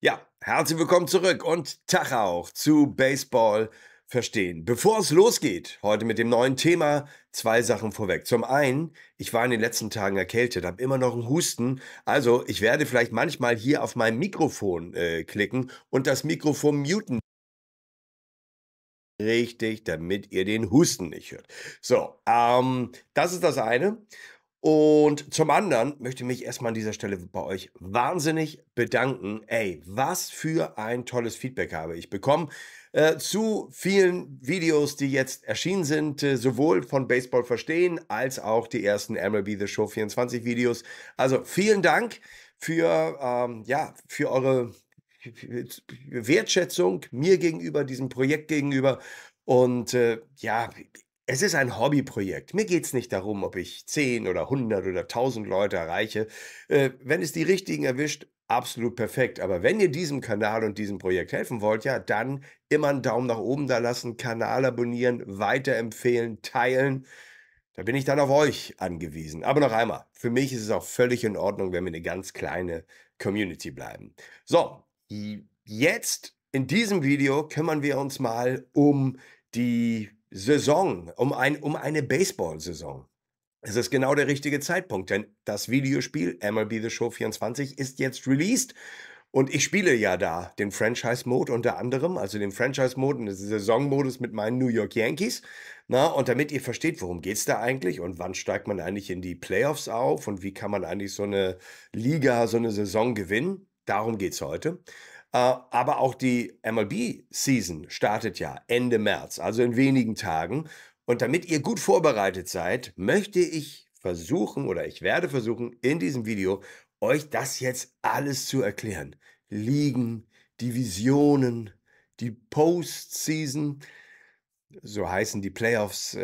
Ja, herzlich willkommen zurück und Tag auch zu Baseball verstehen. Bevor es losgeht, heute mit dem neuen Thema, zwei Sachen vorweg. Zum einen, ich war in den letzten Tagen erkältet, habe immer noch einen Husten. Also ich werde vielleicht manchmal hier auf mein Mikrofon klicken und das Mikrofon muten. Richtig, damit ihr den Husten nicht hört. So, das ist das eine. Und zum anderen möchte ich mich erstmal an dieser Stelle bei euch wahnsinnig bedanken. Ey, was für ein tolles Feedback habe ich bekommen zu vielen Videos, die jetzt erschienen sind, sowohl von Baseball Verstehen als auch die ersten MLB The Show 24 Videos. Also vielen Dank für eure Wertschätzung mir gegenüber, diesem Projekt gegenüber. Und es ist ein Hobbyprojekt. Mir geht es nicht darum, ob ich 10 oder 100 oder 1000 Leute erreiche. Wenn es die richtigen erwischt, absolut perfekt. Aber wenn ihr diesem Kanal und diesem Projekt helfen wollt, ja, dann immer einen Daumen nach oben da lassen, Kanal abonnieren, weiterempfehlen, teilen. Da bin ich dann auf euch angewiesen. Aber noch einmal, für mich ist es auch völlig in Ordnung, wenn wir eine ganz kleine Community bleiben. So, jetzt in diesem Video kümmern wir uns mal um die Saison, um eine Baseball-Saison. Es ist genau der richtige Zeitpunkt, denn das Videospiel MLB The Show 24 ist jetzt released und ich spiele ja da den Franchise-Mode unter anderem, also den Franchise-Mode und den Saison-Modus mit meinen New York Yankees. Na, und damit ihr versteht, worum geht es da eigentlich und wann steigt man eigentlich in die Playoffs auf und wie kann man eigentlich so eine Liga, so eine Saison gewinnen, darum geht es heute. Aber auch die MLB-Season startet ja Ende März, also in wenigen Tagen. Und damit ihr gut vorbereitet seid, möchte ich versuchen oder ich werde versuchen, in diesem Video euch das jetzt alles zu erklären. Ligen, Divisionen, die Postseason, so heißen die Playoffs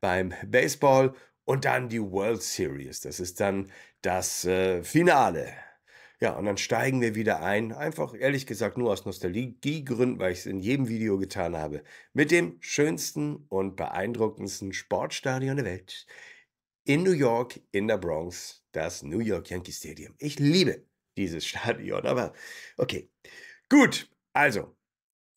beim Baseball und dann die World Series. Das ist dann das Finale. Ja, und dann steigen wir wieder ein, einfach ehrlich gesagt nur aus Nostalgiegründen, weil ich es in jedem Video getan habe, mit dem schönsten und beeindruckendsten Sportstadion der Welt in New York, in der Bronx, das New York Yankee Stadium. Ich liebe dieses Stadion, aber okay. Gut, also,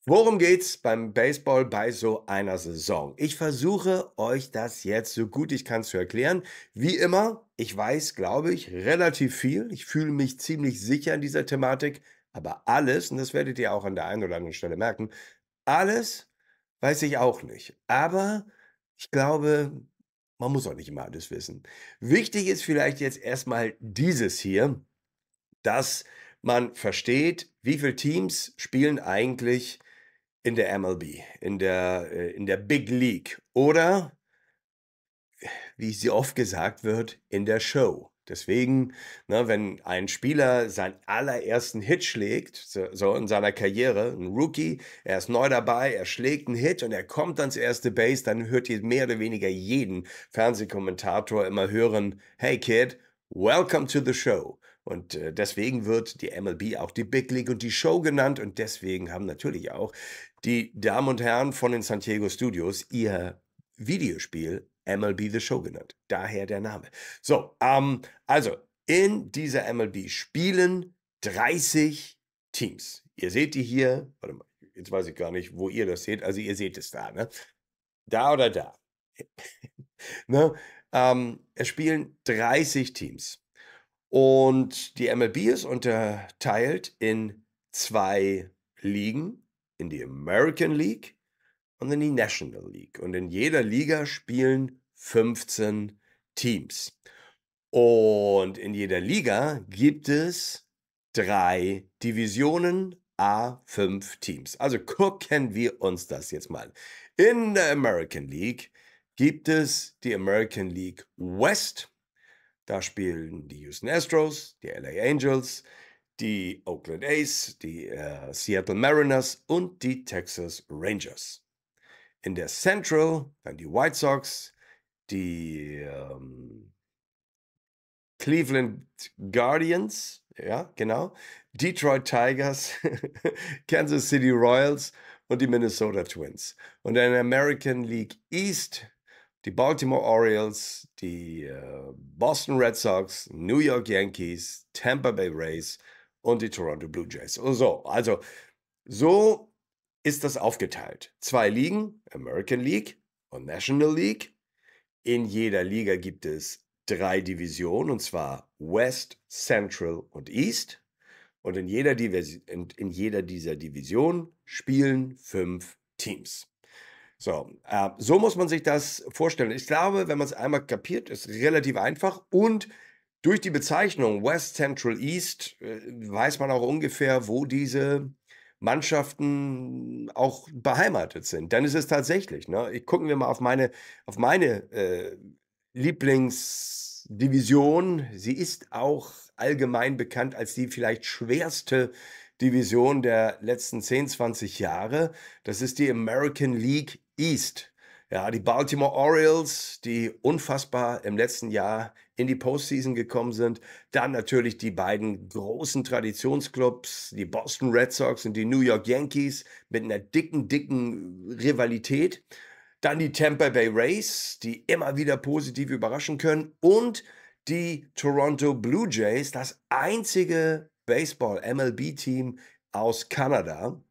worum geht's beim Baseball bei so einer Saison? Ich versuche euch das jetzt so gut ich kann zu erklären. Wie immer, ich weiß, glaube ich, relativ viel. Ich fühle mich ziemlich sicher in dieser Thematik. Aber alles, und das werdet ihr auch an der einen oder anderen Stelle merken, alles weiß ich auch nicht. Aber ich glaube, man muss auch nicht immer alles wissen. Wichtig ist vielleicht jetzt erstmal dieses hier, dass man versteht, wie viele Teams spielen eigentlich in der MLB, in der Big League oder, wie sie oft gesagt wird, in der Show. Deswegen, ne, wenn ein Spieler seinen allerersten Hit schlägt, so in seiner Karriere, ein Rookie, er ist neu dabei, er schlägt einen Hit und er kommt ans erste Base, dann hört ihr mehr oder weniger jeden Fernsehkommentator immer hören, hey Kid, welcome to the show. Und deswegen wird die MLB auch die Big League und die Show genannt. Und deswegen haben natürlich auch die Damen und Herren von den San Diego Studios ihr Videospiel MLB The Show genannt. Daher der Name. So, also in dieser MLB spielen 30 Teams. Ihr seht die hier. Warte mal, jetzt weiß ich gar nicht, wo ihr das seht. Also ihr seht es da, ne? Da oder da. Ne? Es spielen 30 Teams. Und die MLB ist unterteilt in zwei Ligen, in die American League und in die National League. Und in jeder Liga spielen 15 Teams. Und in jeder Liga gibt es 3 Divisionen, A5 Teams. Also gucken wir uns das jetzt mal. In der American League gibt es die American League West. Da spielen die Houston Astros, die LA Angels, die Oakland A's, die Seattle Mariners und die Texas Rangers. In der Central dann die White Sox, die Cleveland Guardians, ja genau, Detroit Tigers, Kansas City Royals und die Minnesota Twins. Und in der American League East die Baltimore Orioles, die Boston Red Sox, New York Yankees, Tampa Bay Rays und die Toronto Blue Jays. So ist das aufgeteilt. 2 Ligen, American League und National League. In jeder Liga gibt es 3 Divisionen, und zwar West, Central und East. Und in jeder dieser Divisionen spielen 5 Teams. So muss man sich das vorstellen. Ich glaube, wenn man es einmal kapiert, ist es relativ einfach. Und durch die Bezeichnung West, Central, East weiß man auch ungefähr, wo diese Mannschaften auch beheimatet sind. Dann ist es tatsächlich, ne? Gucken wir mal auf meine Lieblingsdivision. Sie ist auch allgemein bekannt als die vielleicht schwerste Division der letzten 10, 20 Jahre. Das ist die American League East. Ja, die Baltimore Orioles, die unfassbar im letzten Jahr in die Postseason gekommen sind. Dann natürlich die beiden großen Traditionsclubs, die Boston Red Sox und die New York Yankees mit einer dicken Rivalität. Dann die Tampa Bay Rays, die immer wieder positiv überraschen können. Und die Toronto Blue Jays, das einzige Baseball-MLB-Team aus Kanada,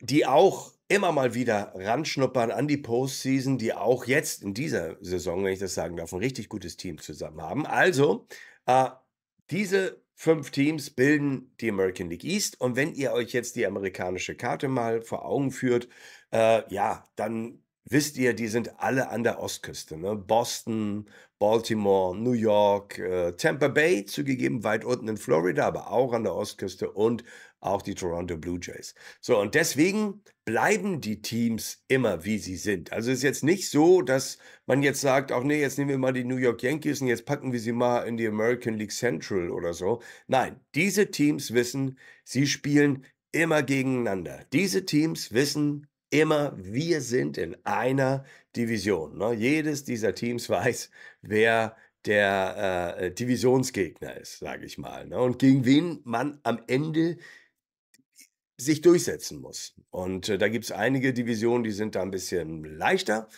die auch immer mal wieder ranschnuppern an die Postseason, die auch jetzt in dieser Saison, wenn ich das sagen darf, ein richtig gutes Team zusammen haben. Also, diese 5 Teams bilden die American League East. Und wenn ihr euch jetzt die amerikanische Karte mal vor Augen führt, dann wisst ihr, die sind alle an der Ostküste. Ne? Boston, Baltimore, New York, Tampa Bay, zugegeben weit unten in Florida, aber auch an der Ostküste, und auch die Toronto Blue Jays. So, und deswegen bleiben die Teams immer, wie sie sind. Also es ist jetzt nicht so, dass man jetzt sagt, ach nee, jetzt nehmen wir mal die New York Yankees und jetzt packen wir sie mal in die American League Central oder so. Nein, diese Teams wissen, sie spielen immer gegeneinander. Diese Teams wissen immer, wir sind in einer Division. Ne? Jedes dieser Teams weiß, wer der Divisionsgegner ist, sage ich mal. Ne? Und gegen wen man am Ende sich durchsetzen muss. Und da gibt es einige Divisionen, die sind da ein bisschen leichter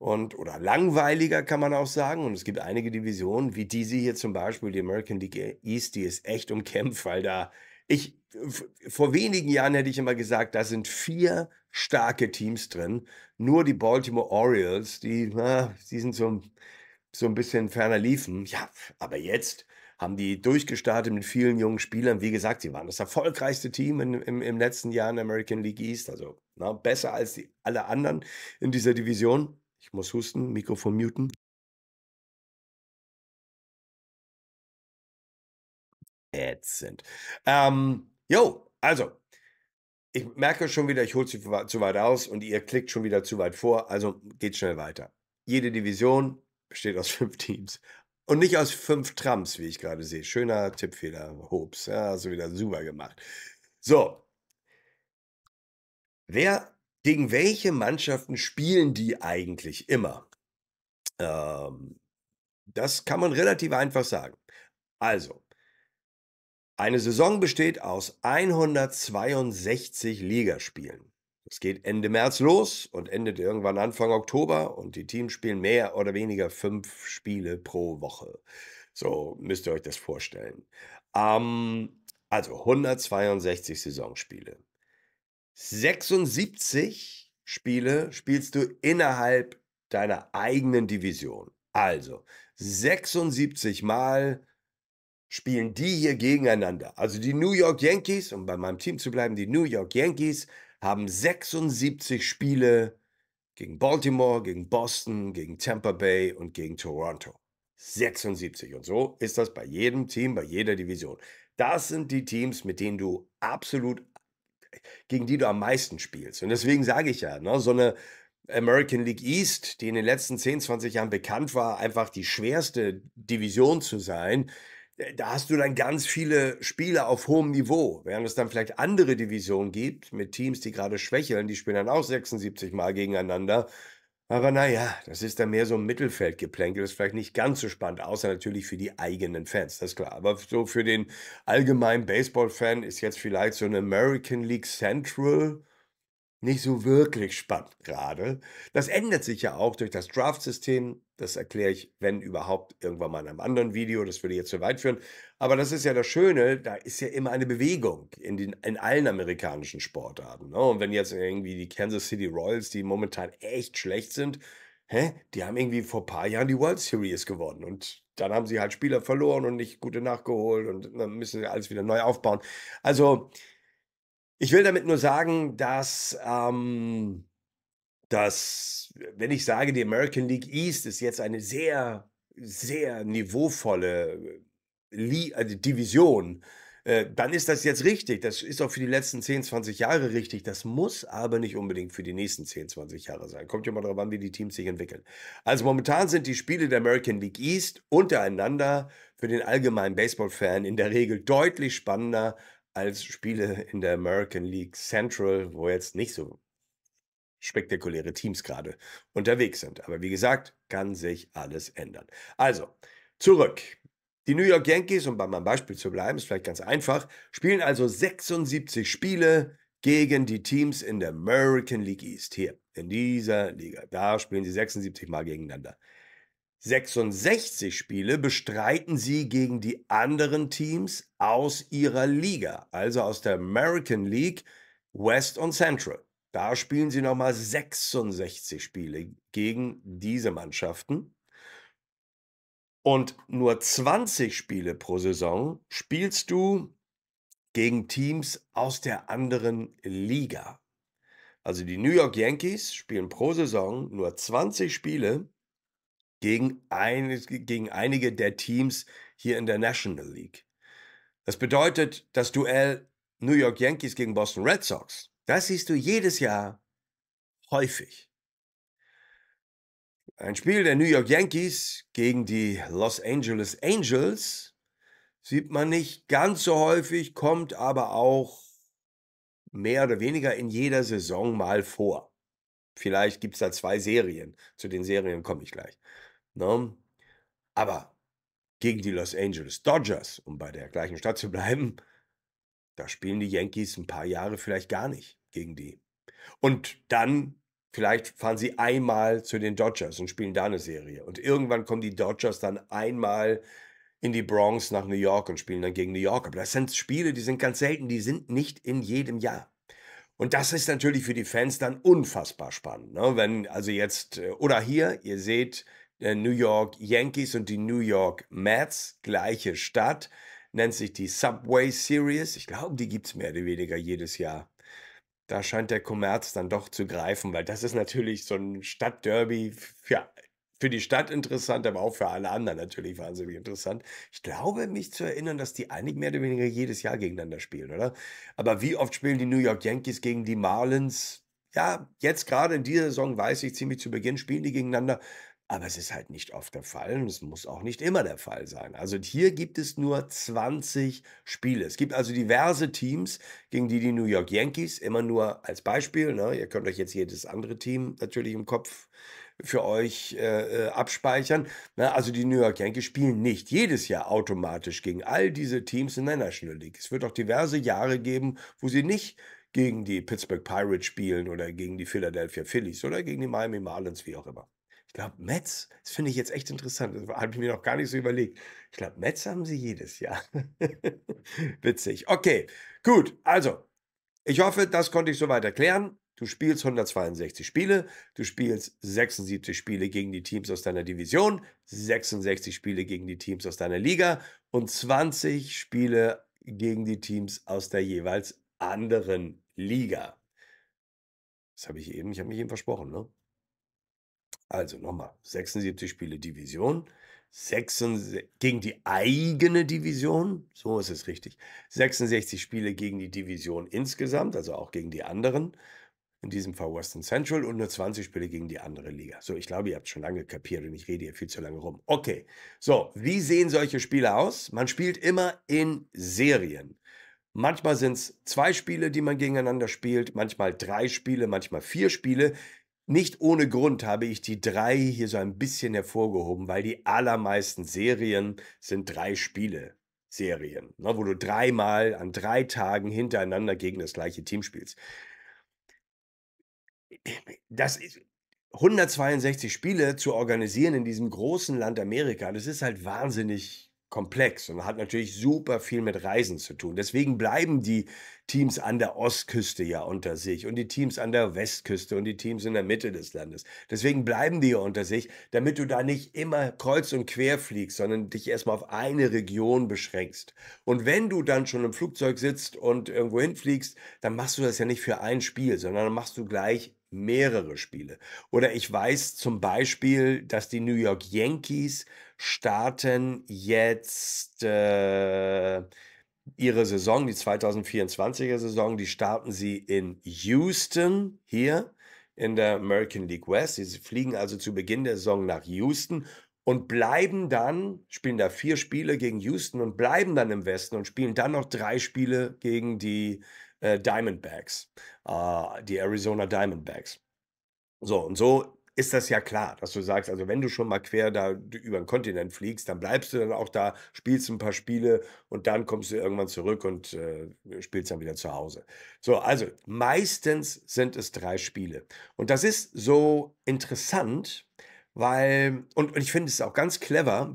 oder langweiliger, kann man auch sagen. Und es gibt einige Divisionen, wie diese hier zum Beispiel, die American League East, die ist echt umkämpft, weil da vor wenigen Jahren hätte ich immer gesagt, da sind 4 starke Teams drin. Nur die Baltimore Orioles, die sind so ein bisschen ferner liefen. Ja, aber jetzt haben die durchgestartet mit vielen jungen Spielern. Wie gesagt, sie waren das erfolgreichste Team im letzten Jahr in der American League East. Also besser als alle anderen in dieser Division. Ich muss husten, Mikrofon muten. Ätzend. Also, ich merke schon wieder, ich hole sie zu weit aus und ihr klickt schon wieder zu weit vor, also geht schnell weiter. Jede Division besteht aus 5 Teams und nicht aus 5 Trumps, wie ich gerade sehe. Schöner Tippfehler, Hops, ja, hast du wieder super gemacht. So, gegen welche Mannschaften spielen die eigentlich immer? Das kann man relativ einfach sagen. Also, eine Saison besteht aus 162 Ligaspielen. Es geht Ende März los und endet irgendwann Anfang Oktober, und die Teams spielen mehr oder weniger 5 Spiele pro Woche. So müsst ihr euch das vorstellen. Also 162 Saisonspiele. 76 Spiele spielst du innerhalb deiner eigenen Division. Also 76 Mal spielen die hier gegeneinander. Also die New York Yankees, um bei meinem Team zu bleiben, die New York Yankees haben 76 Spiele gegen Baltimore, gegen Boston, gegen Tampa Bay und gegen Toronto. 76. Und so ist das bei jedem Team, bei jeder Division. Das sind die Teams, gegen die du am meisten spielst. Und deswegen sage ich ja, ne, so eine American League East, die in den letzten 10, 20 Jahren bekannt war, einfach die schwerste Division zu sein, da hast du dann ganz viele Spieler auf hohem Niveau, während es dann vielleicht andere Divisionen gibt mit Teams, die gerade schwächeln, die spielen dann auch 76 Mal gegeneinander. Aber naja, das ist dann mehr so ein Mittelfeldgeplänkel, das ist vielleicht nicht ganz so spannend, außer natürlich für die eigenen Fans, das ist klar. Aber so für den allgemeinen Baseball-Fan ist jetzt vielleicht so eine American League Central nicht so wirklich spannend gerade. Das ändert sich ja auch durch das Draft-System. Das erkläre ich, wenn überhaupt, irgendwann mal in einem anderen Video. Das würde jetzt zu weit führen. Aber das ist ja das Schöne, da ist ja immer eine Bewegung in allen amerikanischen Sportarten. Ne? Und wenn jetzt irgendwie die Kansas City Royals, die momentan echt schlecht sind, die haben irgendwie vor ein paar Jahren die World Series gewonnen. Und dann haben sie halt Spieler verloren und nicht gute nachgeholt. Und dann müssen sie alles wieder neu aufbauen. Also, ich will damit nur sagen, dass wenn ich sage, die American League East ist jetzt eine sehr, sehr niveauvolle Division, dann ist das jetzt richtig. Das ist auch für die letzten 10, 20 Jahre richtig. Das muss aber nicht unbedingt für die nächsten 10, 20 Jahre sein. Kommt ja mal darauf an, wie die Teams sich entwickeln. Also momentan sind die Spiele der American League East untereinander für den allgemeinen Baseball-Fan in der Regel deutlich spannender als Spiele in der American League Central, wo jetzt nicht so spektakuläre Teams gerade unterwegs sind. Aber wie gesagt, kann sich alles ändern. Also, zurück. Die New York Yankees, um bei meinem Beispiel zu bleiben, ist vielleicht ganz einfach, spielen also 76 Spiele gegen die Teams in der American League East. Hier, in dieser Liga. Da spielen sie 76 Mal gegeneinander. 66 Spiele bestreiten sie gegen die anderen Teams aus ihrer Liga, also aus der American League West und Central. Da spielen sie nochmal 66 Spiele gegen diese Mannschaften. Und nur 20 Spiele pro Saison spielst du gegen Teams aus der anderen Liga. Also die New York Yankees spielen pro Saison nur 20 Spiele gegen einige der Teams hier in der National League. Das bedeutet, das Duell New York Yankees gegen Boston Red Sox, das siehst du jedes Jahr häufig. Ein Spiel der New York Yankees gegen die Los Angeles Angels sieht man nicht ganz so häufig, kommt aber auch mehr oder weniger in jeder Saison mal vor. Vielleicht gibt es da zwei Serien. Zu den Serien komme ich gleich. No. Aber gegen die Los Angeles Dodgers, um bei der gleichen Stadt zu bleiben, da spielen die Yankees ein paar Jahre vielleicht gar nicht gegen die. Und dann vielleicht fahren sie einmal zu den Dodgers und spielen da eine Serie. Und irgendwann kommen die Dodgers dann einmal in die Bronx nach New York und spielen dann gegen New York. Aber das sind Spiele, die sind ganz selten, die sind nicht in jedem Jahr. Und das ist natürlich für die Fans dann unfassbar spannend. Ne? Wenn also jetzt, oder hier, ihr seht, New York Yankees und die New York Mets, gleiche Stadt, nennt sich die Subway Series. Ich glaube, die gibt es mehr oder weniger jedes Jahr. Da scheint der Kommerz dann doch zu greifen, weil das ist natürlich so ein Stadtderby für die Stadt interessant, aber auch für alle anderen natürlich wahnsinnig interessant. Ich glaube, mich zu erinnern, dass die eigentlich mehr oder weniger jedes Jahr gegeneinander spielen, oder? Aber wie oft spielen die New York Yankees gegen die Marlins? Ja, jetzt gerade in dieser Saison, weiß ich, ziemlich zu Beginn spielen die gegeneinander. Aber es ist halt nicht oft der Fall und es muss auch nicht immer der Fall sein. Also hier gibt es nur 20 Spiele. Es gibt also diverse Teams, gegen die New York Yankees, immer nur als Beispiel. Ne? Ihr könnt euch jetzt jedes andere Team natürlich im Kopf für euch abspeichern. Ne? Also die New York Yankees spielen nicht jedes Jahr automatisch gegen all diese Teams in der National League. Es wird auch diverse Jahre geben, wo sie nicht gegen die Pittsburgh Pirates spielen oder gegen die Philadelphia Phillies oder gegen die Miami Marlins, wie auch immer. Ich glaube, Mets, das finde ich jetzt echt interessant, das habe ich mir noch gar nicht so überlegt. Ich glaube, Mets haben sie jedes Jahr. Witzig. Okay, gut. Also, ich hoffe, das konnte ich soweit erklären. Du spielst 162 Spiele, du spielst 76 Spiele gegen die Teams aus deiner Division, 66 Spiele gegen die Teams aus deiner Liga und 20 Spiele gegen die Teams aus der jeweils anderen Liga. Das habe ich eben, ich habe mich eben versprochen, ne? Also nochmal, 76 Spiele Division, gegen die eigene Division, so ist es richtig, 66 Spiele gegen die Division insgesamt, also auch gegen die anderen, in diesem Fall Western Central, und nur 20 Spiele gegen die andere Liga. So, ich glaube, ihr habt schon lange kapiert und ich rede hier viel zu lange rum. Okay, so, wie sehen solche Spiele aus? Man spielt immer in Serien. Manchmal sind es 2 Spiele, die man gegeneinander spielt, manchmal 3 Spiele, manchmal 4 Spiele. Nicht ohne Grund habe ich die 3 hier so ein bisschen hervorgehoben, weil die allermeisten Serien sind 3-Spiele-Serien, ne, wo du 3-mal an 3 Tagen hintereinander gegen das gleiche Team spielst. das ist 162 Spiele zu organisieren in diesem großen Land Amerika, das ist halt wahnsinnig komplex und hat natürlich super viel mit Reisen zu tun. Deswegen bleiben die Teams an der Ostküste ja unter sich und die Teams an der Westküste und die Teams in der Mitte des Landes. Deswegen bleiben die ja unter sich, damit du da nicht immer kreuz und quer fliegst, sondern dich erstmal auf eine Region beschränkst. Und wenn du dann schon im Flugzeug sitzt und irgendwo hinfliegst, dann machst du das ja nicht für ein Spiel, sondern dann machst du gleich mehrere Spiele. Oder ich weiß zum Beispiel, dass die New York Yankees starten jetzt ihre Saison, die 2024er Saison, die starten sie in Houston hier in der American League West. Sie fliegen also zu Beginn der Saison nach Houston und bleiben dann, spielen da 4 Spiele gegen Houston und bleiben dann im Westen und spielen dann noch 3 Spiele gegen die Diamondbacks, die Arizona Diamondbacks. So, und so ist das ja klar, dass du sagst, also wenn du schon mal quer da über den Kontinent fliegst, dann bleibst du dann auch da, spielst ein paar Spiele und dann kommst du irgendwann zurück und spielst dann wieder zu Hause. So, also meistens sind es 3 Spiele. Und das ist so interessant, weil, und ich finde es auch ganz clever,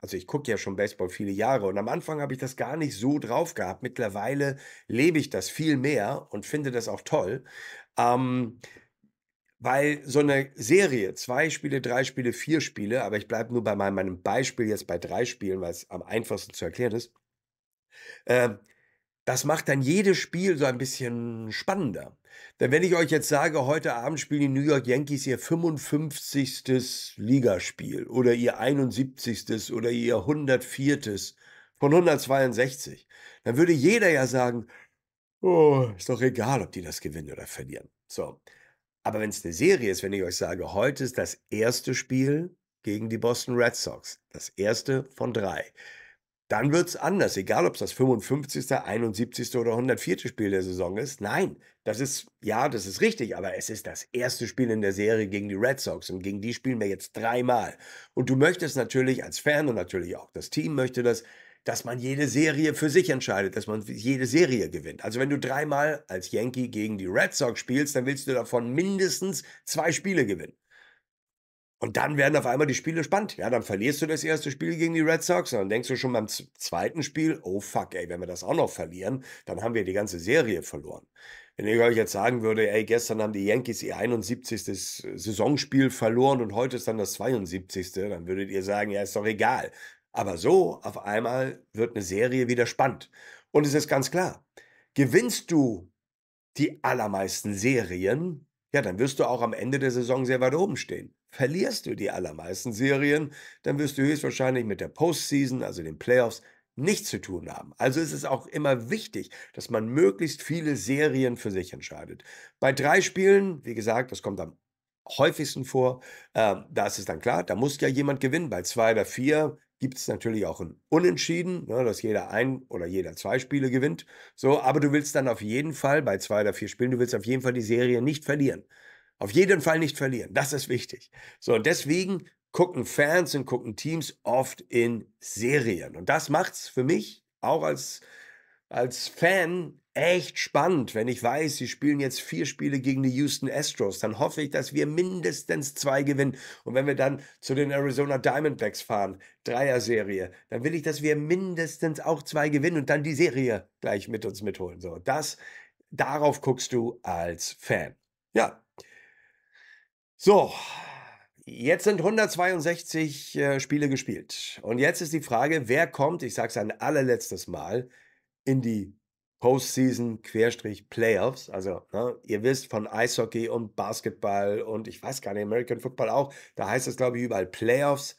also ich gucke ja schon Baseball viele Jahre und am Anfang habe ich das gar nicht so drauf gehabt. Mittlerweile lebe ich das viel mehr und finde das auch toll, weil so eine Serie, 2 Spiele, 3 Spiele, 4 Spiele, aber ich bleibe nur bei meinem Beispiel jetzt bei 3 Spielen, weil es am einfachsten zu erklären ist, das macht dann jedes Spiel so ein bisschen spannender. Denn wenn ich euch jetzt sage, heute Abend spielen die New York Yankees ihr 55. Ligaspiel oder ihr 71. oder ihr 104. von 162, dann würde jeder ja sagen, oh, ist doch egal, ob die das gewinnen oder verlieren. So. Aber wenn es eine Serie ist, wenn ich euch sage, heute ist das erste Spiel gegen die Boston Red Sox, das erste von 3. Dann wird es anders, egal ob es das 55., 71. oder 104. Spiel der Saison ist. Nein, das ist, ja, das ist richtig, aber es ist das erste Spiel in der Serie gegen die Red Sox und gegen die spielen wir jetzt 3 Mal. Und du möchtest natürlich als Fan und natürlich auch das Team möchte das, dass man jede Serie für sich entscheidet, dass man jede Serie gewinnt. Also wenn du 3 Mal als Yankee gegen die Red Sox spielst, dann willst du davon mindestens 2 Spiele gewinnen. Und dann werden auf einmal die Spiele spannend. Ja, dann verlierst du das erste Spiel gegen die Red Sox und dann denkst du schon beim zweiten Spiel, oh fuck, ey, wenn wir das auch noch verlieren, dann haben wir die ganze Serie verloren. Wenn ich euch jetzt sagen würde, ey, gestern haben die Yankees ihr 71. Saisonspiel verloren und heute ist dann das 72., dann würdet ihr sagen, ja, ist doch egal. Aber so, auf einmal wird eine Serie wieder spannend. Und es ist ganz klar, gewinnst du die allermeisten Serien, ja, dann wirst du auch am Ende der Saison sehr weit oben stehen. Verlierst du die allermeisten Serien, dann wirst du höchstwahrscheinlich mit der Postseason, also den Playoffs, nichts zu tun haben. Also ist es auch immer wichtig, dass man möglichst viele Serien für sich entscheidet. Bei 3 Spielen, wie gesagt, das kommt am häufigsten vor, da ist es dann klar, da muss ja jemand gewinnen. Bei 2 oder 4 gibt es natürlich auch ein Unentschieden, ne, dass jeder 1 oder jeder 2 Spiele gewinnt. So, aber du willst dann auf jeden Fall, bei 2 oder 4 Spielen, du willst auf jeden Fall die Serie nicht verlieren. Auf jeden Fall nicht verlieren. Das ist wichtig. So, und deswegen gucken Fans und gucken Teams oft in Serien. Und das macht's für mich auch als Fan echt spannend. Wenn ich weiß, sie spielen jetzt 4 Spiele gegen die Houston Astros, dann hoffe ich, dass wir mindestens 2 gewinnen. Und wenn wir dann zu den Arizona Diamondbacks fahren, 3er-Serie, dann will ich, dass wir mindestens auch 2 gewinnen und dann die Serie gleich mit uns mitholen. So, darauf guckst du als Fan. Ja. So, jetzt sind 162 Spiele gespielt. Und jetzt ist die Frage, wer kommt, ich sage es ein allerletztes Mal, in die Postseason-Playoffs. Also, ne, ihr wisst von Eishockey und Basketball und ich weiß gar nicht, American Football auch, da heißt es, glaube ich, überall Playoffs.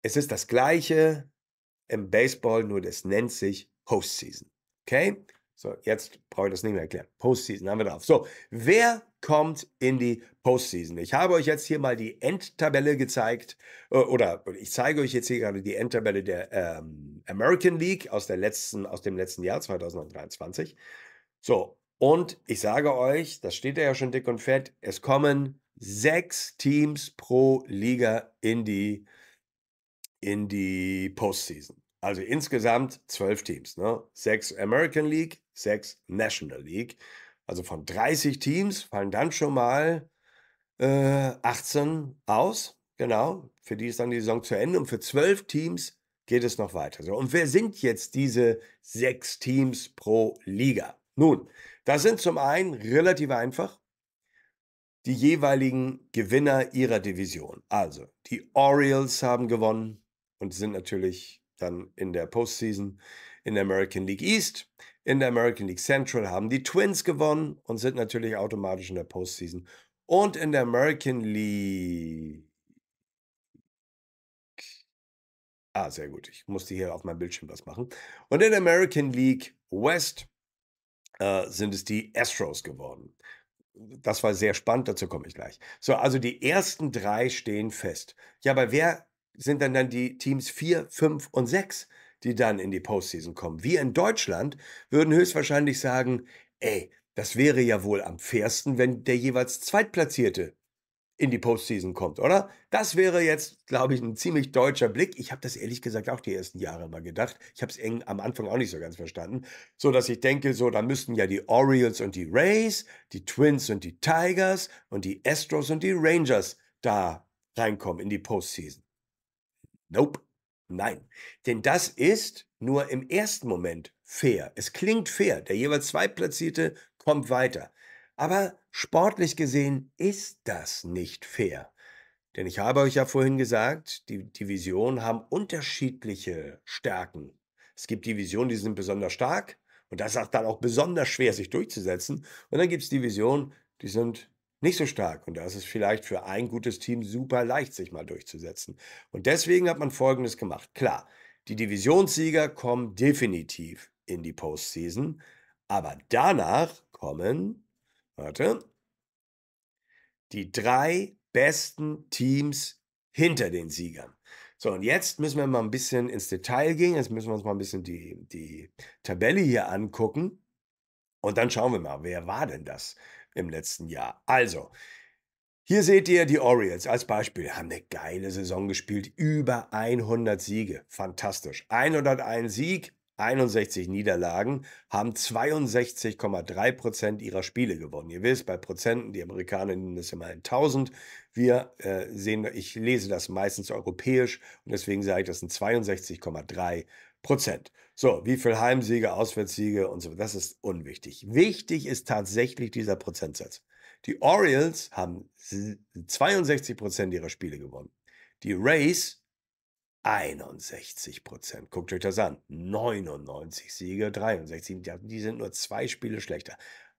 Es ist das Gleiche im Baseball, nur das nennt sich Postseason. Okay? So, jetzt brauche ich das nicht mehr erklären. Postseason haben wir drauf. So, wer kommt in die Postseason? Ich habe euch jetzt hier mal die Endtabelle gezeigt, oder ich zeige euch jetzt hier gerade die Endtabelle der American League aus dem letzten Jahr, 2023. So, und ich sage euch, das steht ja schon dick und fett, es kommen 6 Teams pro Liga in die Postseason. Also insgesamt 12 Teams, ne? 6 American League, 6 National League. Also von 30 Teams fallen dann schon mal 18 aus. Genau, für die ist dann die Saison zu Ende. Und für 12 Teams geht es noch weiter. So, und wer sind jetzt diese 6 Teams pro Liga? Nun, das sind zum einen relativ einfach die jeweiligen Gewinner ihrer Division. Also, die Orioles haben gewonnen und sind natürlich dann in der Postseason in der American League East. In der American League Central haben die Twins gewonnen und sind natürlich automatisch in der Postseason. Und in der American League... Ah, sehr gut. Ich musste hier auf meinem Bildschirm was machen. Und in der American League West sind es die Astros geworden. Das war sehr spannend, dazu komme ich gleich. So, also die ersten 3 stehen fest. Ja, aber wer sind denn dann die Teams 4, 5 und 6, die dann in die Postseason kommen? Wir in Deutschland würden höchstwahrscheinlich sagen, ey, das wäre ja wohl am fairsten, wenn der jeweils Zweitplatzierte in die Postseason kommt, oder? Das wäre jetzt, glaube ich, ein ziemlich deutscher Blick. Ich habe das ehrlich gesagt auch die ersten Jahre mal gedacht. Ich habe es am Anfang auch nicht so ganz verstanden. So, dass ich denke, so, da müssten ja die Orioles und die Rays, die Twins und die Tigers und die Astros und die Rangers da reinkommen in die Postseason. Nope. Nein. Denn das ist nur im ersten Moment fair. Es klingt fair. Der jeweils Zweitplatzierte kommt weiter. Aber sportlich gesehen ist das nicht fair. Denn ich habe euch ja vorhin gesagt, die Divisionen haben unterschiedliche Stärken. Es gibt Divisionen, die sind besonders stark und das ist dann auch besonders schwer, sich durchzusetzen. Und dann gibt es Divisionen, die sind nicht so stark und da ist es vielleicht für ein gutes Team super leicht, sich mal durchzusetzen. Und deswegen hat man Folgendes gemacht. Klar, die Divisionssieger kommen definitiv in die Postseason, aber danach kommen... Warte. Die 3 besten Teams hinter den Siegern. So, und jetzt müssen wir mal ein bisschen ins Detail gehen. Jetzt müssen wir uns mal ein bisschen die Tabelle hier angucken. Und dann schauen wir mal, wer war denn das im letzten Jahr? Also, hier seht ihr die Orioles als Beispiel. Haben eine geile Saison gespielt. Über 100 Siege. Fantastisch. 101 Sieg. 61 Niederlagen, haben 62,3% ihrer Spiele gewonnen. Ihr wisst, bei Prozenten, die Amerikaner nehmen das immer in 1000. Wir sehen, ich lese das meistens europäisch und deswegen sage ich, das sind 62,3%. So, wie viel Heimsiege, Auswärtssiege und so, das ist unwichtig. Wichtig ist tatsächlich dieser Prozentsatz. Die Orioles haben 62% ihrer Spiele gewonnen. Die Rays 61%. Guckt euch das an. 99 Siege, 63. Die sind nur 2 Spiele schlechter.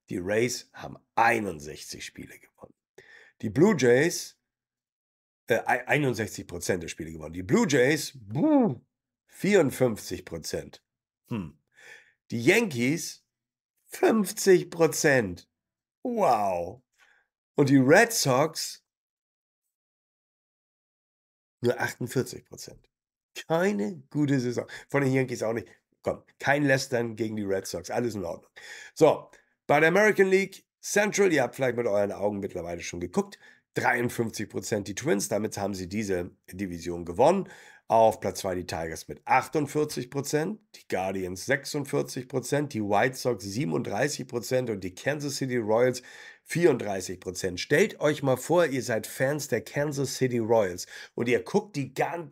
Die Rays haben 61 Spiele gewonnen. Die Blue Jays, 61% der Spiele gewonnen. Die Blue Jays, 54%. Die Yankees, 50%. Wow. Und die Red Sox, nur 48%. Keine gute Saison. Von den Yankees auch nicht. Komm, kein Lästern gegen die Red Sox. Alles in Ordnung. So, bei der American League Central, ihr habt vielleicht mit euren Augen mittlerweile schon geguckt, 53% die Twins. Damit haben sie diese Division gewonnen. Auf Platz 2 die Tigers mit 48%, die Guardians 46%, die White Sox 37% und die Kansas City Royals 34%. Stellt euch mal vor, ihr seid Fans der Kansas City Royals und ihr guckt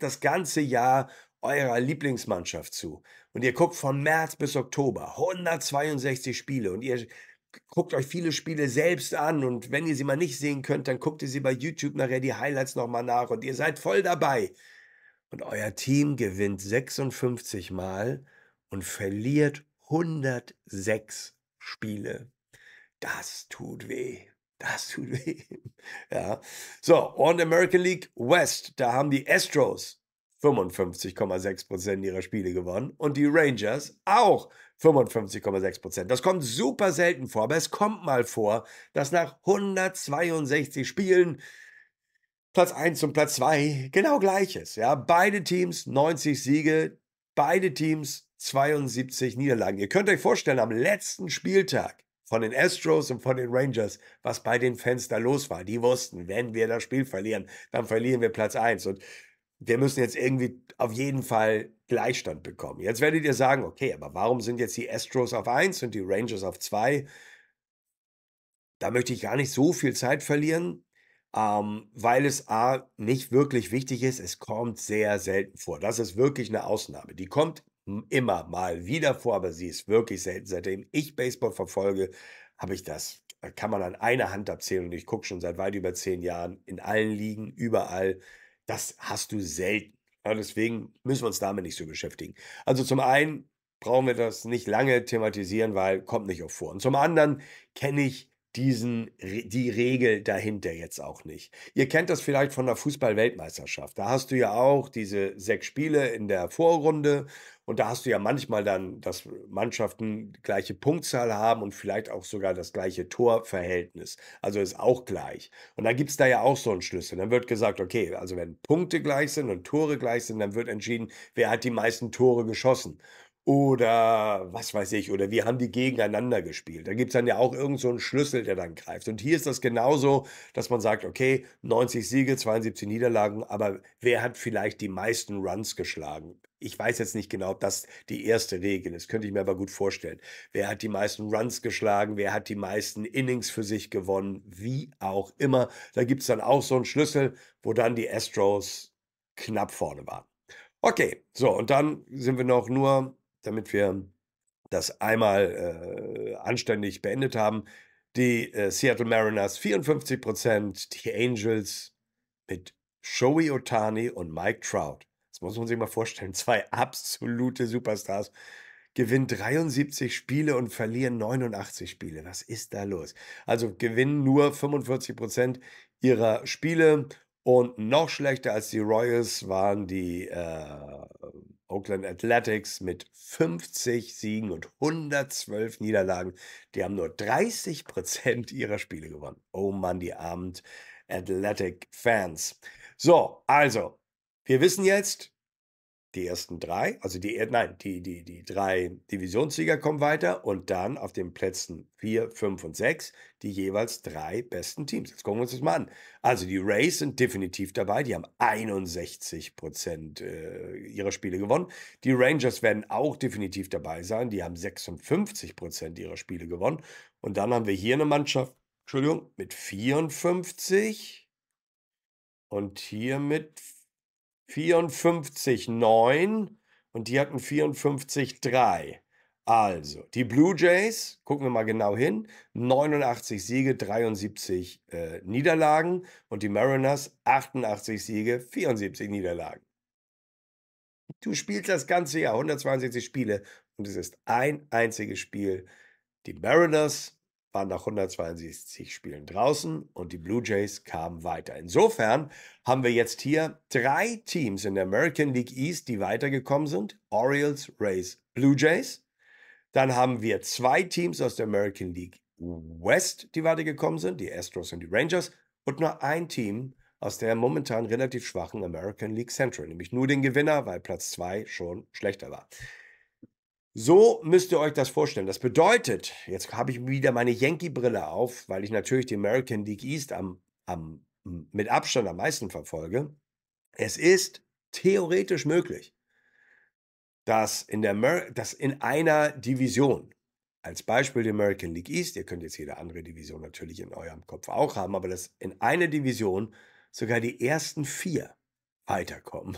das ganze Jahr eurer Lieblingsmannschaft zu. Und ihr guckt von März bis Oktober 162 Spiele und ihr guckt euch viele Spiele selbst an und wenn ihr sie mal nicht sehen könnt, dann guckt ihr sie bei YouTube nachher die Highlights nochmal nach und ihr seid voll dabei. Und euer Team gewinnt 56 Mal und verliert 106 Spiele. Das tut weh. Das tut weh. Ja. So, und American League West, da haben die Astros 55,6% ihrer Spiele gewonnen und die Rangers auch 55,6%. Das kommt super selten vor, aber es kommt mal vor, dass nach 162 Spielen Platz 1 und Platz 2, genau gleiches. Ja, beide Teams 90 Siege, beide Teams 72 Niederlagen. Ihr könnt euch vorstellen, am letzten Spieltag von den Astros und von den Rangers, was bei den Fans da los war. Die wussten, wenn wir das Spiel verlieren, dann verlieren wir Platz 1. Und wir müssen jetzt irgendwie auf jeden Fall Gleichstand bekommen. Jetzt werdet ihr sagen, okay, aber warum sind jetzt die Astros auf 1 und die Rangers auf 2? Da möchte ich gar nicht so viel Zeit verlieren, weil es A, nicht wirklich wichtig ist. Es kommt sehr selten vor. Das ist wirklich eine Ausnahme. Die kommt immer mal wieder vor, aber sie ist wirklich selten. Seitdem ich Baseball verfolge, habe ich das, kann man an einer Hand abzählen. Und ich gucke schon seit weit über 10 Jahren in allen Ligen, überall. Das hast du selten. Ja, deswegen müssen wir uns damit nicht so beschäftigen. Also zum einen brauchen wir das nicht lange thematisieren, weil kommt nicht oft vor. Und zum anderen kenne ich die Regel dahinter jetzt auch nicht. Ihr kennt das vielleicht von der Fußball-Weltmeisterschaft. Da hast du ja auch diese 6 Spiele in der Vorrunde und da hast du ja manchmal dann, dass Mannschaften die gleiche Punktzahl haben und vielleicht auch sogar das gleiche Torverhältnis. Also ist auch gleich. Und dann gibt es da ja auch so einen Schlüssel. Dann wird gesagt, okay, also wenn Punkte gleich sind und Tore gleich sind, dann wird entschieden, wer hat die meisten Tore geschossen. Oder was weiß ich, oder wir haben die gegeneinander gespielt. Da gibt es dann ja auch irgend so einen Schlüssel, der dann greift. Und hier ist das genauso, dass man sagt, okay, 90 Siege, 72 Niederlagen, aber wer hat vielleicht die meisten Runs geschlagen? Ich weiß jetzt nicht genau, ob das die erste Regel ist, könnte ich mir aber gut vorstellen. Wer hat die meisten Runs geschlagen, wer hat die meisten Innings für sich gewonnen, wie auch immer. Da gibt es dann auch so einen Schlüssel, wo dann die Astros knapp vorne waren. Okay, so, und dann sind wir noch nur, damit wir das einmal anständig beendet haben, die Seattle Mariners 54%, die Angels mit Shohei Ohtani und Mike Trout. Das muss man sich mal vorstellen, 2 absolute Superstars, gewinnen 73 Spiele und verlieren 89 Spiele. Was ist da los? Also gewinnen nur 45% ihrer Spiele und noch schlechter als die Royals waren die Oakland Athletics mit 50 Siegen und 112 Niederlagen. Die haben nur 30% ihrer Spiele gewonnen. Oh Mann, die armen Athletic-Fans. So, also, wir wissen jetzt, die ersten 3, also die 3 Divisionssieger kommen weiter und dann auf den Plätzen 4, 5 und 6 die jeweils 3 besten Teams. Jetzt gucken wir uns das mal an. Also die Rays sind definitiv dabei, die haben 61% ihrer Spiele gewonnen. Die Rangers werden auch definitiv dabei sein, die haben 56% ihrer Spiele gewonnen. Und dann haben wir hier eine Mannschaft, Entschuldigung, mit 54 und hier mit 54,9 und die hatten 54,3. Also, die Blue Jays, gucken wir mal genau hin, 89 Siege, 73 Niederlagen und die Mariners 88 Siege, 74 Niederlagen. Du spielst das ganze Jahr, 162 Spiele und es ist ein einziges Spiel. Die Mariners waren nach 162 Spielen draußen und die Blue Jays kamen weiter. Insofern haben wir jetzt hier 3 Teams in der American League East, die weitergekommen sind. Orioles, Rays, Blue Jays. Dann haben wir 2 Teams aus der American League West, die weitergekommen sind, die Astros und die Rangers. Und nur ein Team aus der momentan relativ schwachen American League Central, nämlich nur den Gewinner, weil Platz 2 schon schlechter war. So müsst ihr euch das vorstellen. Das bedeutet, jetzt habe ich wieder meine Yankee-Brille auf, weil ich natürlich die American League East mit Abstand am meisten verfolge. Es ist theoretisch möglich, dass in einer Division, als Beispiel die American League East, ihr könnt jetzt jede andere Division natürlich in eurem Kopf auch haben, aber dass in einer Division sogar die ersten 4 weiterkommen.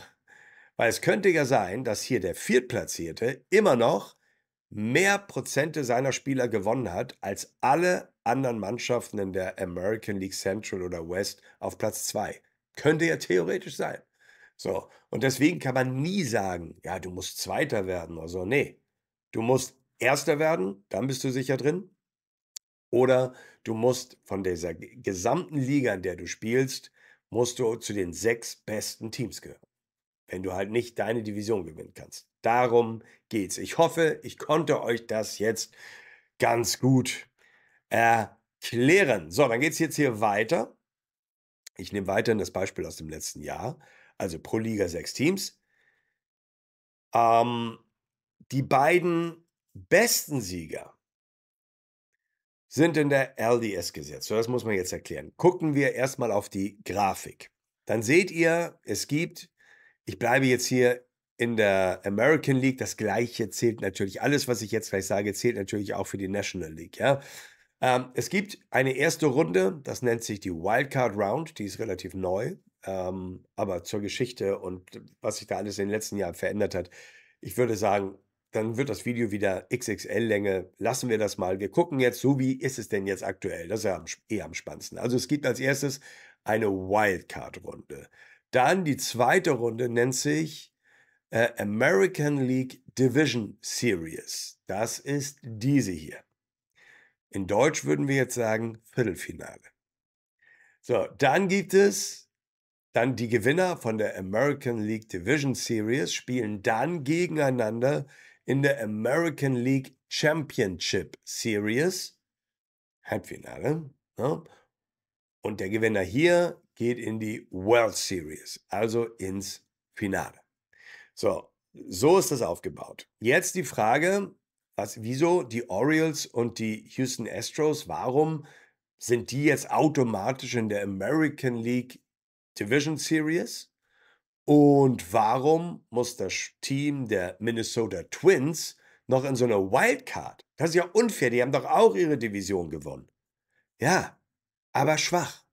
Weil es könnte ja sein, dass hier der Viertplatzierte immer noch mehr Prozente seiner Spieler gewonnen hat, als alle anderen Mannschaften in der American League Central oder West auf Platz 2. Könnte ja theoretisch sein. So, und deswegen kann man nie sagen, ja, du musst Zweiter werden oder so. Nee, du musst Erster werden, dann bist du sicher drin. Oder du musst von dieser gesamten Liga, in der du spielst, musst du zu den 6 besten Teams gehören. Wenn du halt nicht deine Division gewinnen kannst. Darum geht's. Ich hoffe, ich konnte euch das jetzt ganz gut erklären. So, dann geht's jetzt hier weiter. Ich nehme weiterhin das Beispiel aus dem letzten Jahr. Also pro Liga 6 Teams. Die beiden besten Sieger sind in der LDS gesetzt. So, das muss man jetzt erklären. Gucken wir erstmal auf die Grafik. Dann seht ihr, es gibt... Ich bleibe jetzt hier in der American League. Das Gleiche zählt natürlich. Alles, was ich jetzt gleich sage, zählt natürlich auch für die National League. Ja? Es gibt eine erste Runde, das nennt sich die Wildcard Round, die ist relativ neu, aber zur Geschichte und was sich da alles in den letzten Jahren verändert hat, ich würde sagen, dann wird das Video wieder XXL-Länge. Lassen wir das mal. Wir gucken jetzt, so wie ist es denn jetzt aktuell? Das ist ja am spannendsten. Also es gibt als erstes eine Wildcard-Runde. Dann die zweite Runde nennt sich American League Division Series. Das ist diese hier. In Deutsch würden wir jetzt sagen Viertelfinale. So, dann gibt es dann die Gewinner von der American League Division Series spielen dann gegeneinander in der American League Championship Series. Halbfinale. Ne? Und der Gewinner hier geht in die World Series, also ins Finale. So ist das aufgebaut. Jetzt die Frage, wieso die Orioles und die Houston Astros, warum sind die jetzt automatisch in der American League Division Series? Und warum muss das Team der Minnesota Twins noch in so einer Wildcard? Das ist ja unfair, die haben doch auch ihre Division gewonnen. Ja, aber schwach.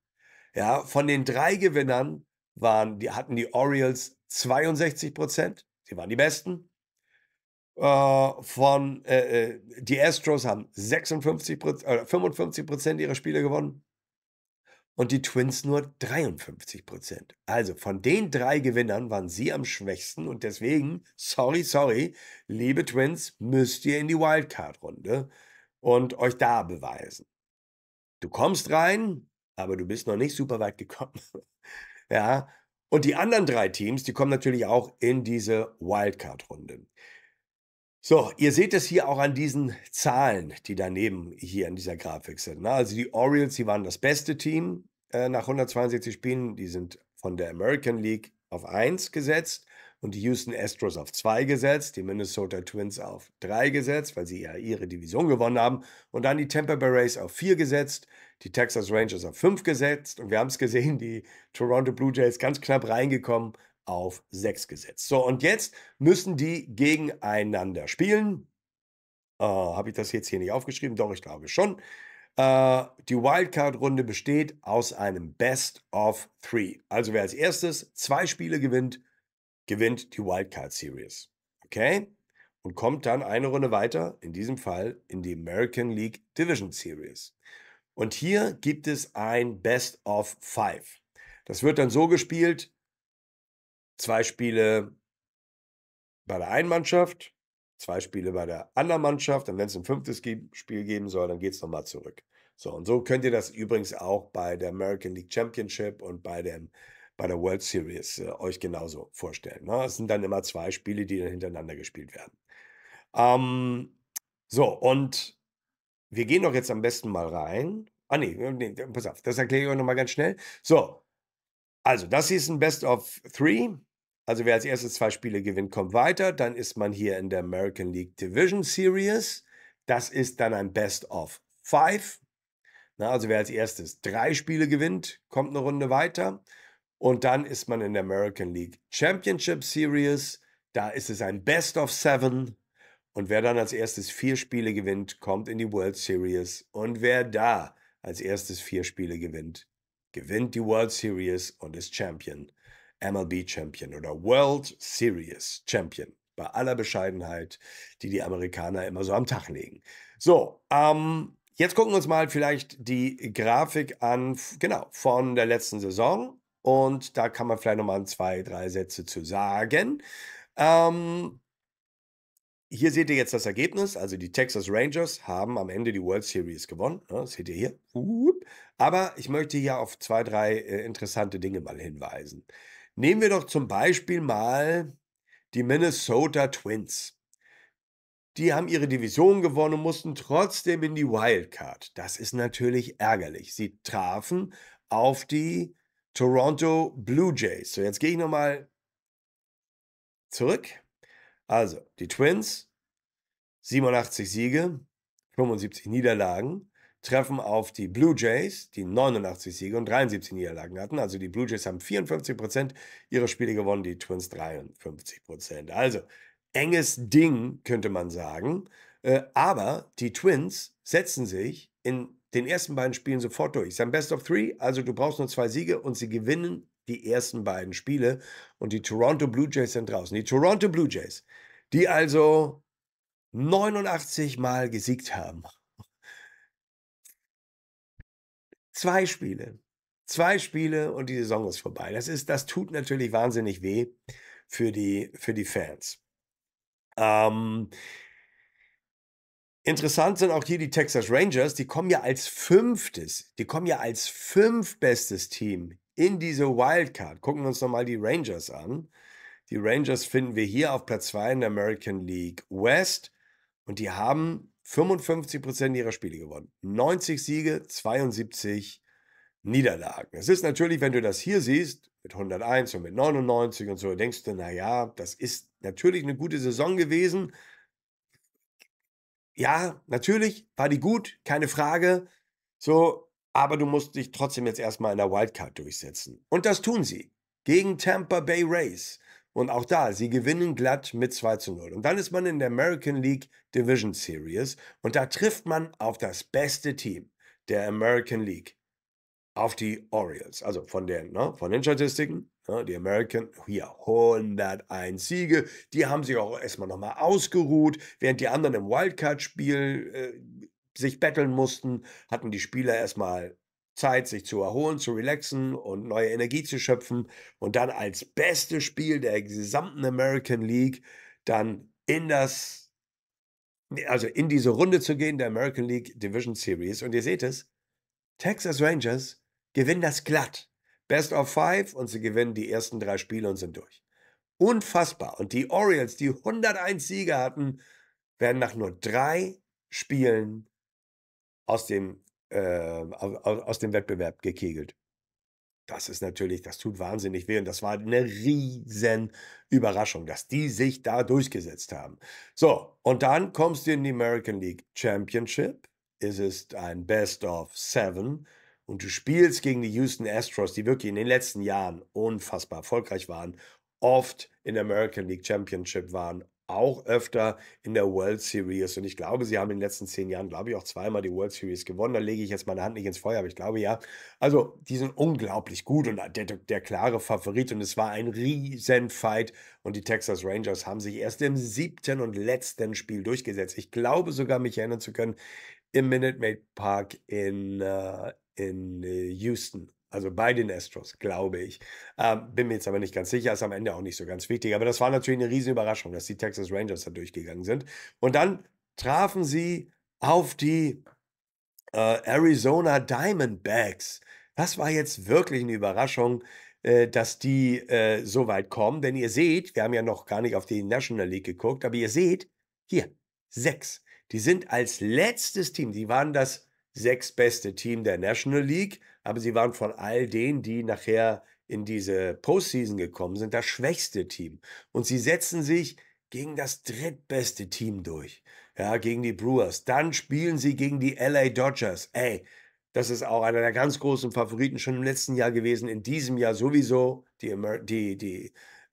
Ja, von den drei Gewinnern hatten die Orioles 62%, sie waren die Besten. Die Astros haben 55% ihrer Spiele gewonnen und die Twins nur 53%. Also von den drei Gewinnern waren sie am schwächsten und deswegen, sorry, liebe Twins, müsst ihr in die Wildcard-Runde und euch da beweisen. Du kommst rein, aber du bist noch nicht super weit gekommen. Ja, und die anderen drei Teams, die kommen natürlich auch in diese Wildcard-Runde. So, ihr seht es hier auch an diesen Zahlen, die daneben hier in dieser Grafik sind. Also die Orioles, die waren das beste Team nach 162 Spielen. Die sind von der American League auf 1 gesetzt und die Houston Astros auf 2 gesetzt, die Minnesota Twins auf 3 gesetzt, weil sie ja ihre Division gewonnen haben. Und dann die Tampa Bay Rays auf 4 gesetzt, die Texas Rangers auf 5 gesetzt. Und wir haben es gesehen, die Toronto Blue Jays ganz knapp reingekommen, auf 6 gesetzt. So, und jetzt müssen die gegeneinander spielen. Habe ich das jetzt hier nicht aufgeschrieben? Doch, ich glaube schon. Die Wildcard-Runde besteht aus einem Best of 3. Also wer als erstes 2 Spiele gewinnt, gewinnt die Wildcard-Series. Okay? Und kommt dann eine Runde weiter, in diesem Fall in die American League Division Series. Und hier gibt es ein Best of 5. Das wird dann so gespielt, 2 Spiele bei der einen Mannschaft, 2 Spiele bei der anderen Mannschaft. Und wenn es ein 5. Spiel geben soll, dann geht es nochmal zurück. So, und so könnt ihr das übrigens auch bei der American League Championship und bei der World Series euch genauso vorstellen. Ne? Es sind dann immer 2 Spiele, die dann hintereinander gespielt werden. Und wir gehen doch jetzt am besten mal rein. Pass auf, das erkläre ich euch nochmal ganz schnell. So. Also, das hier ist ein Best of 3. Also, wer als erstes 2 Spiele gewinnt, kommt weiter. Dann ist man hier in der American League Division Series. Das ist dann ein Best of 5. Also, wer als erstes 3 Spiele gewinnt, kommt eine Runde weiter. Und dann ist man in der American League Championship Series. Da ist es ein Best of 7. Und wer dann als erstes 4 Spiele gewinnt, kommt in die World Series. Und wer da als erstes 4 Spiele gewinnt, gewinnt die World Series und ist Champion, MLB Champion oder World Series Champion. Bei aller Bescheidenheit, die Amerikaner immer so am Tag legen. So, jetzt gucken wir uns mal vielleicht die Grafik an, genau, von der letzten Saison. Und da kann man vielleicht nochmal 2, 3 Sätze zu sagen. Hier seht ihr jetzt das Ergebnis. Also die Texas Rangers haben am Ende die World Series gewonnen. Das seht ihr hier. Aber ich möchte hier auf 2, 3 interessante Dinge mal hinweisen. Nehmen wir doch zum Beispiel mal die Minnesota Twins. Die haben ihre Division gewonnen und mussten trotzdem in die Wildcard. Das ist natürlich ärgerlich. Sie trafen auf die Toronto Blue Jays. So, jetzt gehe ich nochmal zurück. Also, die Twins, 87 Siege, 75 Niederlagen, treffen auf die Blue Jays, die 89 Siege und 73 Niederlagen hatten. Also die Blue Jays haben 54% ihrer Spiele gewonnen, die Twins 53%. Also, enges Ding, könnte man sagen. Aber die Twins setzen sich in den ersten beiden Spielen sofort durch. Sein Best of Three, also du brauchst nur 2 Siege und sie gewinnen die ersten beiden Spiele und die Toronto Blue Jays sind draußen. Die Toronto Blue Jays, die also 89 Mal gesiegt haben. 2 Spiele. 2 Spiele und die Saison ist vorbei. Das tut natürlich wahnsinnig weh für die Fans. Interessant sind auch hier die Texas Rangers, die kommen ja als fünftbestes Team in diese Wildcard. Gucken wir uns nochmal die Rangers an. Die Rangers finden wir hier auf Platz 2 in der American League West und die haben 55% ihrer Spiele gewonnen. 90 Siege, 72 Niederlagen. Es ist natürlich, wenn du das hier siehst, mit 101 und mit 99 und so, denkst du, naja, das ist natürlich eine gute Saison gewesen. Ja, natürlich war die gut, keine Frage. So, aber du musst dich trotzdem jetzt erstmal in der Wildcard durchsetzen. Und das tun sie gegen Tampa Bay Rays. Und auch da, sie gewinnen glatt mit 2:0. Und dann ist man in der American League Division Series und da trifft man auf das beste Team der American League, auf die Orioles. Also von den Statistiken. Die American, hier 101 Siege, die haben sich auch erstmal nochmal ausgeruht, während die anderen im Wildcard-Spiel sich betteln mussten, hatten die Spieler erstmal Zeit, sich zu erholen, zu relaxen und neue Energie zu schöpfen und dann als bestes Spiel der gesamten American League dann in diese Runde zu gehen, der American League Division Series. Und ihr seht es, Texas Rangers gewinnen das glatt. Best of 5 und sie gewinnen die ersten 3 Spiele und sind durch. Unfassbar. Und die Orioles, die 101 Siege hatten, werden nach nur 3 Spielen aus dem Wettbewerb gekegelt. Das ist natürlich, das tut wahnsinnig weh und das war eine riesen Überraschung, dass die sich da durchgesetzt haben. So, und dann kommst du in die American League Championship. Es ist ein Best of 7. Und du spielst gegen die Houston Astros, die wirklich in den letzten Jahren unfassbar erfolgreich waren, oft in der American League Championship waren, auch öfter in der World Series. Und ich glaube, sie haben in den letzten 10 Jahren, glaube ich, auch zweimal die World Series gewonnen. Da lege ich jetzt meine Hand nicht ins Feuer, aber ich glaube ja. Also, die sind unglaublich gut und der klare Favorit. Und es war ein Riesenfight. Und die Texas Rangers haben sich erst im 7. und letzten Spiel durchgesetzt. Ich glaube sogar, mich erinnern zu können, im Minute Maid Park in Houston, also bei den Astros, glaube ich. Bin mir jetzt aber nicht ganz sicher, ist am Ende auch nicht so ganz wichtig. Aber das war natürlich eine riesen Überraschung, dass die Texas Rangers da durchgegangen sind. Und dann trafen sie auf die Arizona Diamondbacks. Das war jetzt wirklich eine Überraschung, dass die so weit kommen. Denn ihr seht, wir haben ja noch gar nicht auf die National League geguckt, aber ihr seht, hier, 6. Die sind als letztes Team, die waren das 6. beste Team der National League, aber sie waren von all denen, die nachher in diese Postseason gekommen sind, das schwächste Team. Und sie setzen sich gegen das 3. beste Team durch, ja, gegen die Brewers. Dann spielen sie gegen die LA Dodgers. Ey, das ist auch einer der ganz großen Favoriten schon im letzten Jahr gewesen, in diesem Jahr sowieso. Die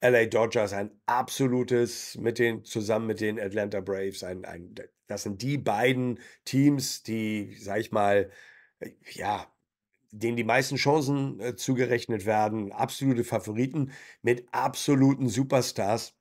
LA Dodgers, ein absolutes, zusammen mit den Atlanta Braves, das sind die beiden Teams, die, sag ich mal, ja, denen die meisten Chancen zugerechnet werden, absolute Favoriten mit absoluten Superstars.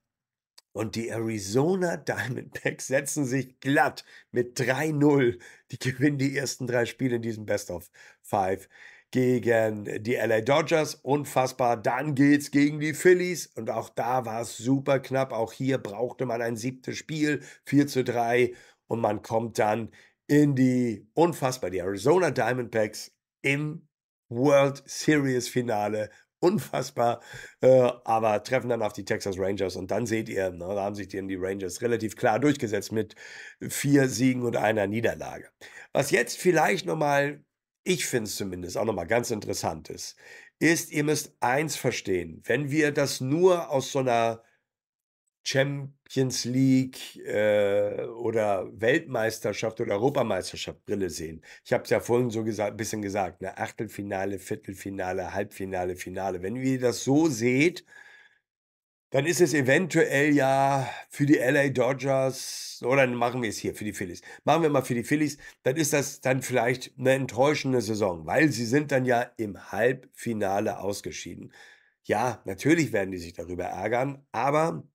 Und die Arizona Diamondbacks setzen sich glatt mit 3:0. Die gewinnen die ersten 3 Spiele in diesem Best of 5 gegen die LA Dodgers. Unfassbar. Dann geht's gegen die Phillies. Und auch da war es super knapp. Auch hier brauchte man ein 7. Spiel, 4:3. Und man kommt dann in die Arizona Diamondbacks im World Series Finale. Unfassbar. Aber treffen dann auf die Texas Rangers. Und dann seht ihr, da haben sich die Rangers relativ klar durchgesetzt mit 4 Siegen und einer Niederlage. Was jetzt vielleicht nochmal, ich finde es zumindest auch nochmal ganz interessant ist, ihr müsst eins verstehen, wenn wir das nur aus so einer Champions League oder Weltmeisterschaft oder Europameisterschaft Brille sehen. Ich habe es ja vorhin so ein bisschen gesagt, ne? Achtelfinale, Viertelfinale, Halbfinale, Finale. Wenn ihr das so seht, dann ist es eventuell ja für die LA Dodgers, oder machen wir es hier für die Phillies. Machen wir mal für die Phillies, dann ist das dann vielleicht eine enttäuschende Saison, weil sie sind dann ja im Halbfinale ausgeschieden. Ja, natürlich werden die sich darüber ärgern, aber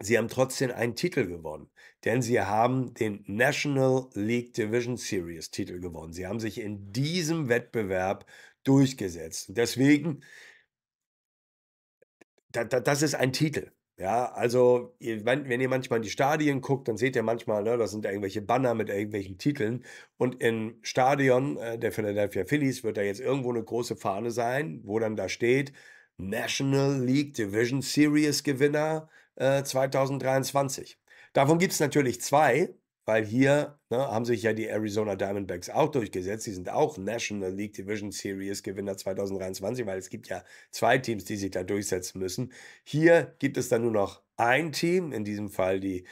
sie haben trotzdem einen Titel gewonnen, denn sie haben den National League Division Series Titel gewonnen. Sie haben sich in diesem Wettbewerb durchgesetzt. Und deswegen, das ist ein Titel. Ja, also wenn ihr manchmal in die Stadien guckt, dann seht ihr manchmal, ne, das sind irgendwelche Banner mit irgendwelchen Titeln. Und im Stadion der Philadelphia Phillies wird da jetzt irgendwo eine große Fahne sein, wo dann da steht, National League Division Series Gewinner 2023. Davon gibt es natürlich zwei, weil hier haben sich ja die Arizona Diamondbacks auch durchgesetzt. Die sind auch National League Division Series Gewinner 2023, weil es gibt ja zwei Teams, die sich da durchsetzen müssen. Hier gibt es dann nur noch ein Team, in diesem Fall die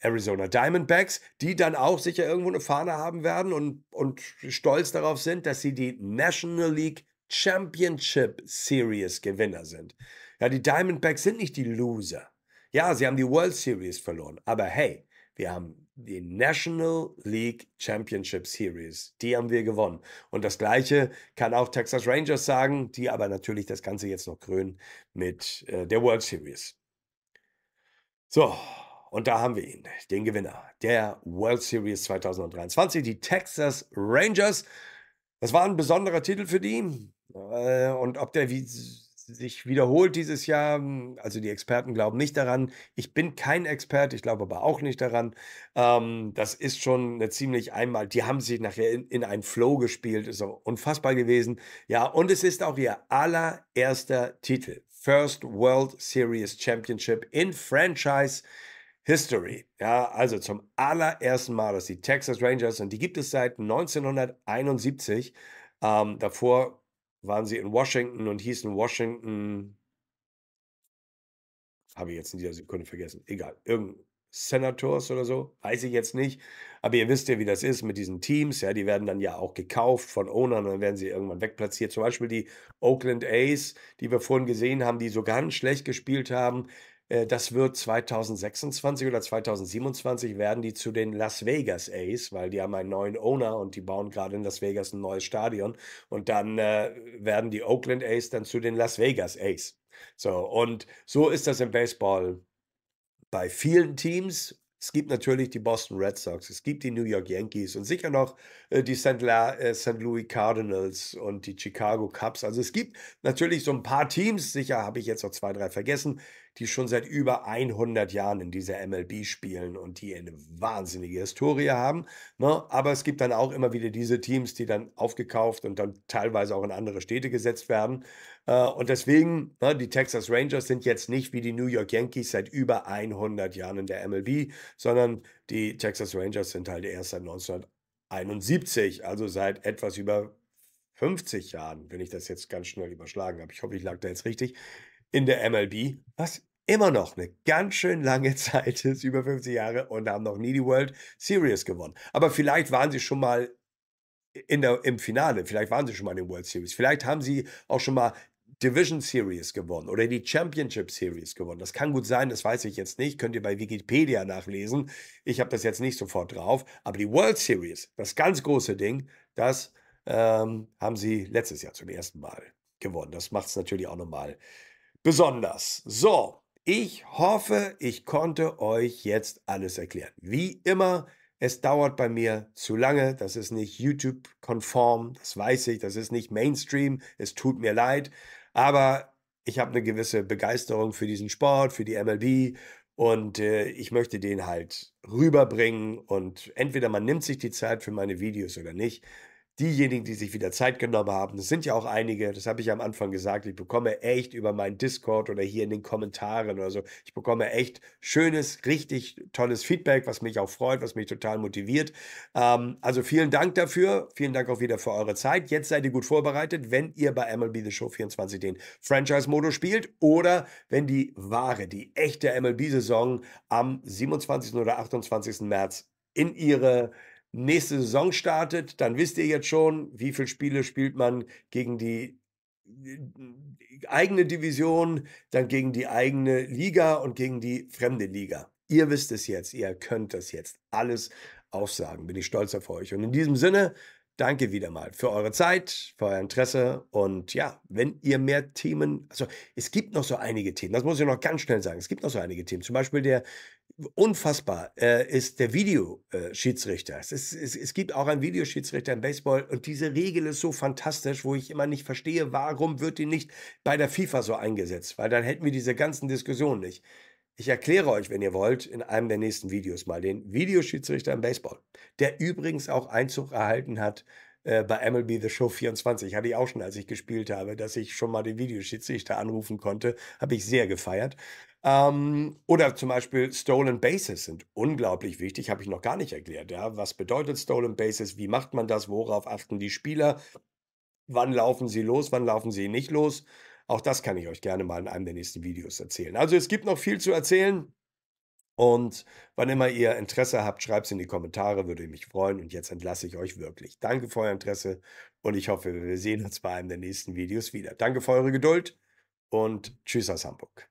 Arizona Diamondbacks, die dann auch sicher irgendwo eine Fahne haben werden und stolz darauf sind, dass sie die National League Championship Series Gewinner sind. Ja, die Diamondbacks sind nicht die Loser. Ja, sie haben die World Series verloren, aber hey, wir haben die National League Championship Series, die haben wir gewonnen. Und das Gleiche kann auch Texas Rangers sagen, die aber natürlich das Ganze jetzt noch krönen mit der World Series. So, und da haben wir ihn, den Gewinner der World Series 2023, die Texas Rangers. Das war ein besonderer Titel für die. Und ob der sich wiederholt dieses Jahr, also die Experten glauben nicht daran. Ich bin kein Experte, ich glaube aber auch nicht daran. Das ist schon eine ziemlich einmal. Die haben sich nachher in einen Flow gespielt, ist auch unfassbar gewesen. Ja, und es ist auch ihr allererster Titel. First World Series Championship in Franchise History. Ja, also zum allerersten Mal, dass die Texas Rangers, und die gibt es seit 1971, davor waren sie in Washington und hießen Washington, habe ich jetzt in dieser Sekunde vergessen, egal, irgendein Senators oder so, weiß ich jetzt nicht, aber ihr wisst ja, wie das ist mit diesen Teams, ja, die werden dann ja auch gekauft von Ownern und dann werden sie irgendwann wegplatziert, zum Beispiel die Oakland A's, die wir vorhin gesehen haben, die so ganz schlecht gespielt haben. Das wird 2026 oder 2027 werden die zu den Las Vegas A's, weil die haben einen neuen Owner und die bauen gerade in Las Vegas ein neues Stadion. Und dann werden die Oakland A's dann zu den Las Vegas A's. So, und so ist das im Baseball bei vielen Teams. Es gibt natürlich die Boston Red Sox, es gibt die New York Yankees und sicher noch die St. Louis Cardinals und die Chicago Cubs. Also es gibt natürlich so ein paar Teams, sicher habe ich jetzt noch zwei, drei vergessen, die schon seit über 100 Jahren in dieser MLB spielen und die eine wahnsinnige Historie haben. Ne? Aber es gibt dann auch immer wieder diese Teams, die dann aufgekauft und dann teilweise auch in andere Städte gesetzt werden. Und deswegen, die Texas Rangers sind jetzt nicht wie die New York Yankees seit über 100 Jahren in der MLB, sondern die Texas Rangers sind halt erst seit 1971, also seit etwas über 50 Jahren, wenn ich das jetzt ganz schnell überschlagen habe. Ich hoffe, ich lag da jetzt richtig. In der MLB, was immer noch eine ganz schön lange Zeit ist, über 50 Jahre, und haben noch nie die World Series gewonnen. Aber vielleicht waren sie schon mal im Finale, vielleicht waren sie schon mal in der World Series, vielleicht haben sie auch schon mal Division Series gewonnen oder die Championship Series gewonnen. Das kann gut sein, das weiß ich jetzt nicht. Könnt ihr bei Wikipedia nachlesen. Ich habe das jetzt nicht sofort drauf. Aber die World Series, das ganz große Ding, das haben sie letztes Jahr zum ersten Mal gewonnen. Das macht es natürlich auch nochmal besonders. So, ich hoffe, ich konnte euch jetzt alles erklären. Wie immer, es dauert bei mir zu lange, das ist nicht YouTube-konform, das weiß ich, das ist nicht Mainstream, es tut mir leid, aber ich habe eine gewisse Begeisterung für diesen Sport, für die MLB und ich möchte den halt rüberbringen und entweder man nimmt sich die Zeit für meine Videos oder nicht. Diejenigen, die sich wieder Zeit genommen haben, das sind ja auch einige, das habe ich am Anfang gesagt, ich bekomme echt über meinen Discord oder hier in den Kommentaren oder so, ich bekomme echt schönes, richtig tolles Feedback, was mich auch freut, was mich total motiviert. Also vielen Dank dafür, vielen Dank auch wieder für eure Zeit. Jetzt seid ihr gut vorbereitet, wenn ihr bei MLB The Show 24 den Franchise-Modus spielt oder wenn die echte MLB-Saison am 27. oder 28. März in ihre nächste Saison startet, dann wisst ihr jetzt schon, wie viele Spiele spielt man gegen die eigene Division, dann gegen die eigene Liga und gegen die fremde Liga. Ihr wisst es jetzt, ihr könnt das jetzt alles aufsagen. Bin ich stolz auf euch. Und in diesem Sinne, danke wieder mal für eure Zeit, für euer Interesse. Und ja, wenn ihr mehr Themen, also es gibt noch so einige Themen, das muss ich noch ganz schnell sagen, es gibt noch so einige Themen. Zum Beispiel der, unfassbar, ist der Videoschiedsrichter. Es gibt auch einen Videoschiedsrichter im Baseball und diese Regel ist so fantastisch, wo ich immer nicht verstehe, warum wird die nicht bei der FIFA so eingesetzt, weil dann hätten wir diese ganzen Diskussionen nicht. Ich erkläre euch, wenn ihr wollt, in einem der nächsten Videos mal den Videoschiedsrichter im Baseball, der übrigens auch Einzug erhalten hat bei MLB The Show 24. Hatte ich auch schon, als ich gespielt habe, dass ich schon mal den Videoschiedsrichter anrufen konnte. Habe ich sehr gefeiert. Oder zum Beispiel Stolen Bases sind unglaublich wichtig, habe ich noch gar nicht erklärt. Ja? Was bedeutet Stolen Bases? Wie macht man das? Worauf achten die Spieler? Wann laufen sie los? Wann laufen sie nicht los? Auch das kann ich euch gerne mal in einem der nächsten Videos erzählen. Also es gibt noch viel zu erzählen. Und wann immer ihr Interesse habt, schreibt es in die Kommentare, würde mich freuen. Und jetzt entlasse ich euch wirklich. Danke für euer Interesse und ich hoffe, wir sehen uns bei einem der nächsten Videos wieder. Danke für eure Geduld und tschüss aus Hamburg.